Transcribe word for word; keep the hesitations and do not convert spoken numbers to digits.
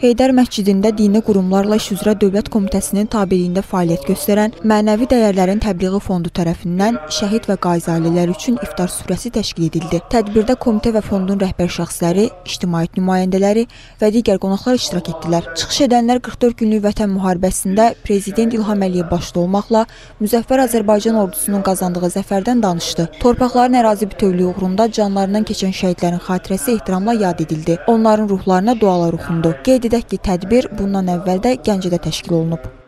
Heydər Məscidində dini qurumlarla iş üzrə Dövlət Komitəsinin tabeliyində fəaliyyət göstərən Mənəvi dəyərlərin təbliği fondu tərəfindən şəhid və qazi ailələri üçün iftar süfrəsi təşkil edildi. Tədbirdə komitə və fondun rəhbər şəxsləri, ictimaiyyət nümayəndələri və digər qonaqlar iştirak etdilər. Çıxış edənlər qırx dörd günlük Vətən müharibəsində Prezident İlham Əliyev başda olmaqla müzəffər Azərbaycan ordusunun qazandığı zəfərdən danışdı. Torpaqların ərazi bütövlüyü uğrunda canlarından keçən şəhidlərin xatirəsi ehtiramla yad edildi. Onların ruhlarına dualar oxundu. Qeyd edək ki, tədbir bundan əvvəl də Gəncədə təşkil olunub.